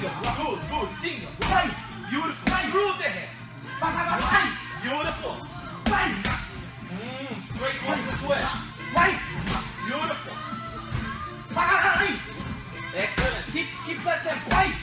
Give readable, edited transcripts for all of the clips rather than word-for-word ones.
Good, good. Single. Right. Beautiful. Right. Through the hands. Right. Beautiful. Right. Straight ones as well. Right. Beautiful. Right. Excellent. Keep that tempo. Right.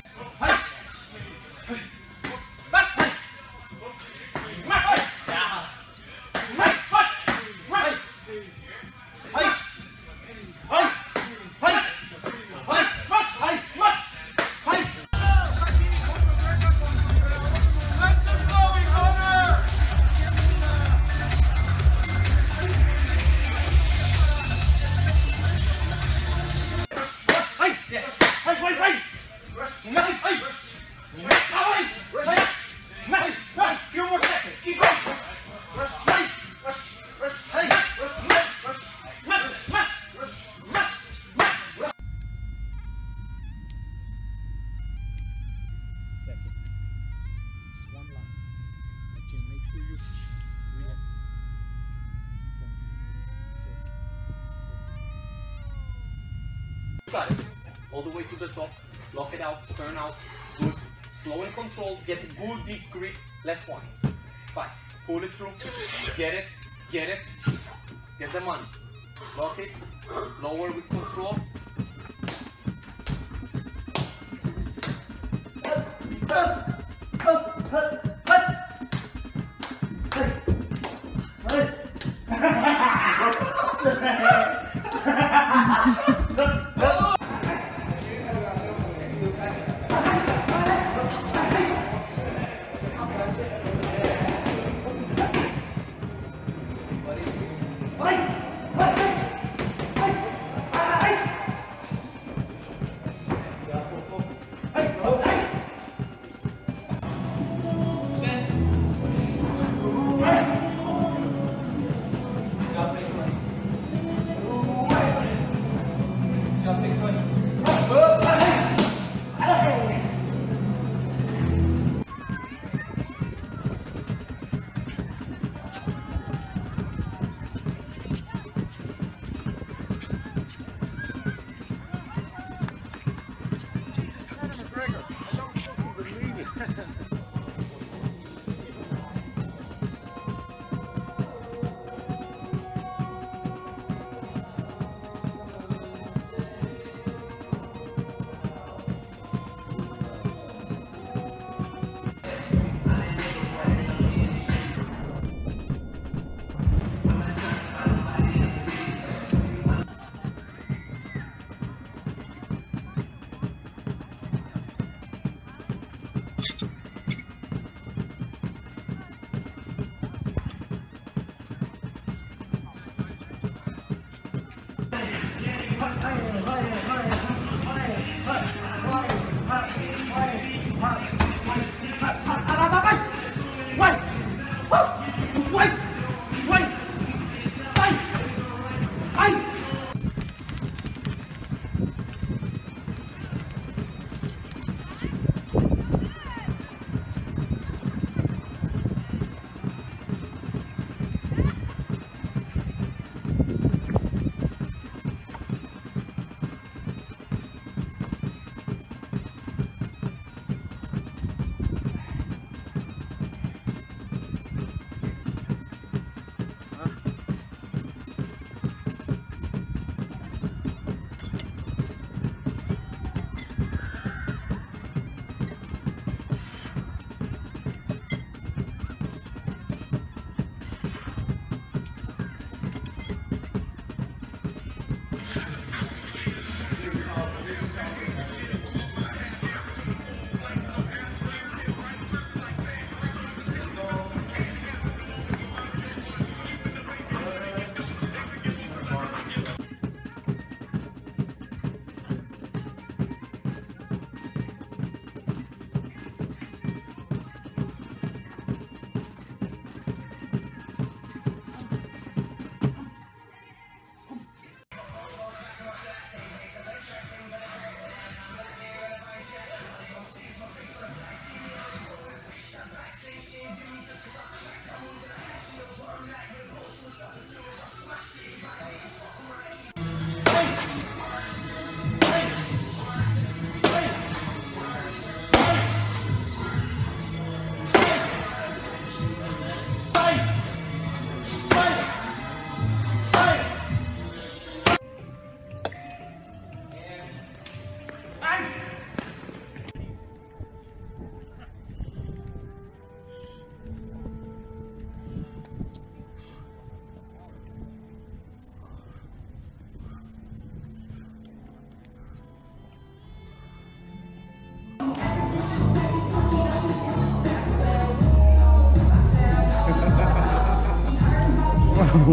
All the way to the top, lock it out, turn out, good, slow and controlled, get a good deep grip, last one, five, pull it through, get it, get the money, lock it, lower with control, Oh,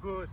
good.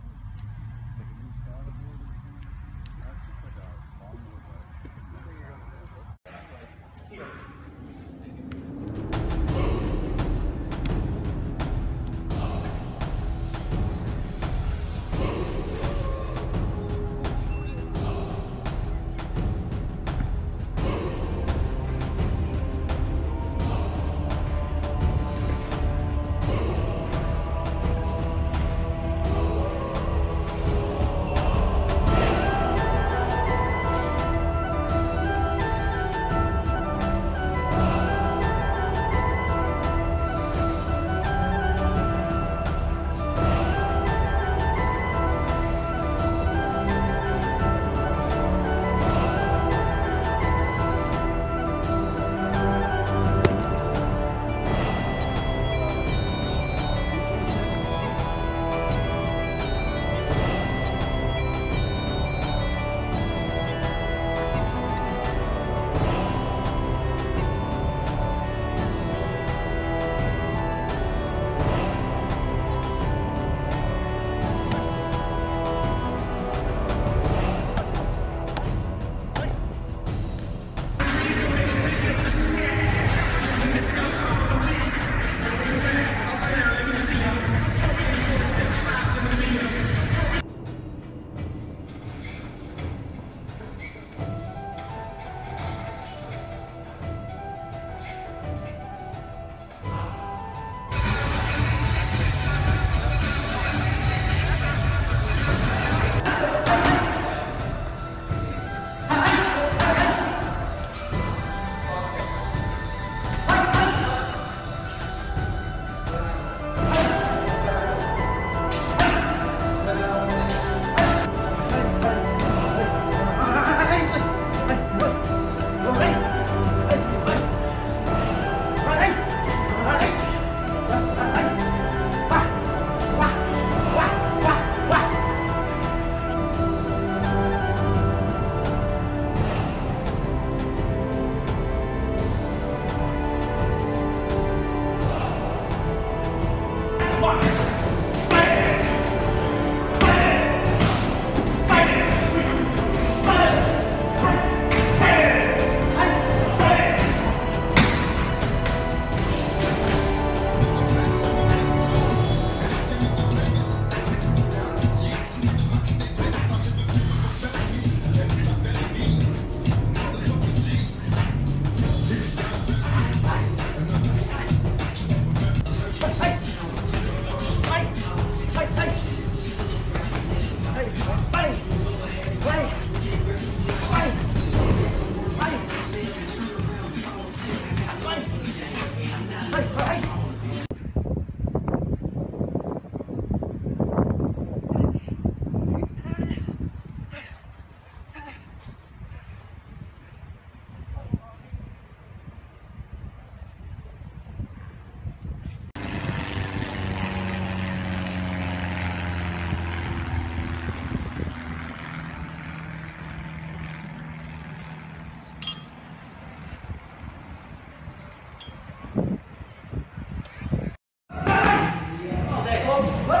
Bye!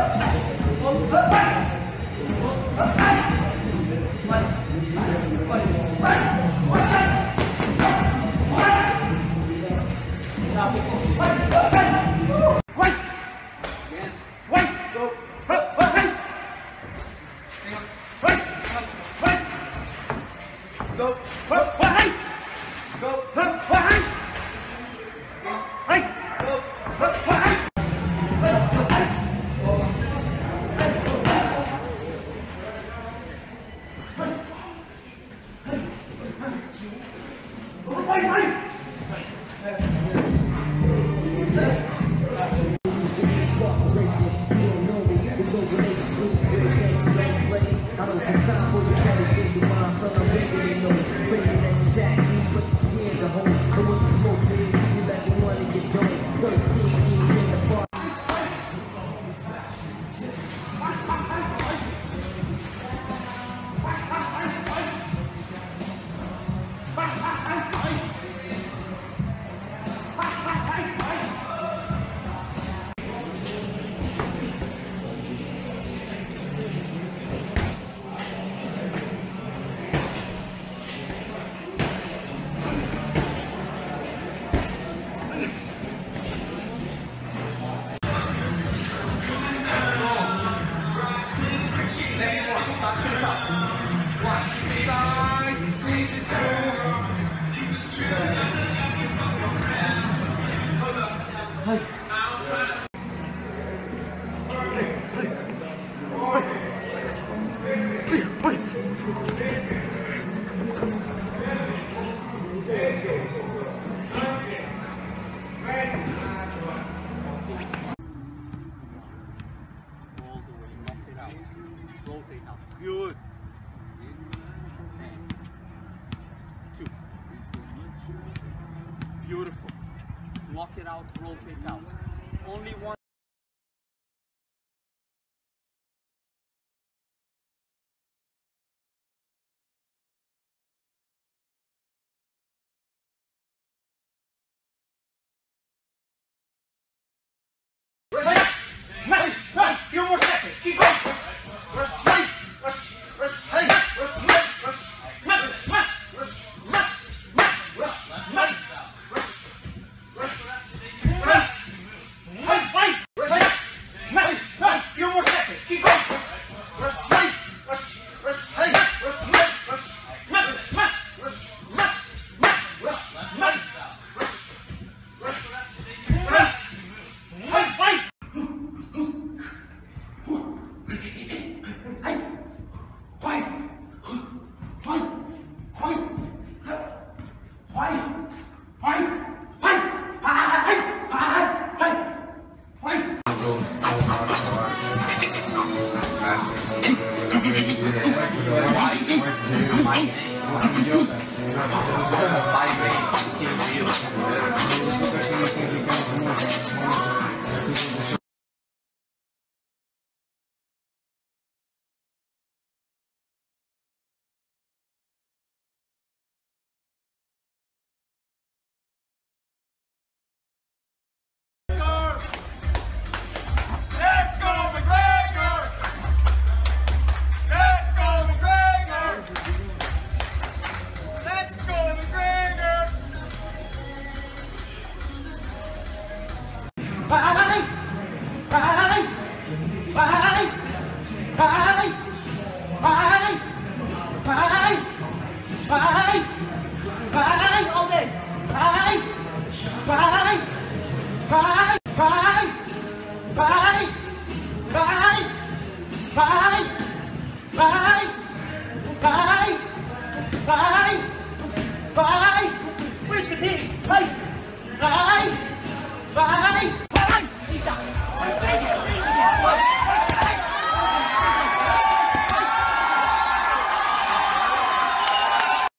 Where's the team? Bye!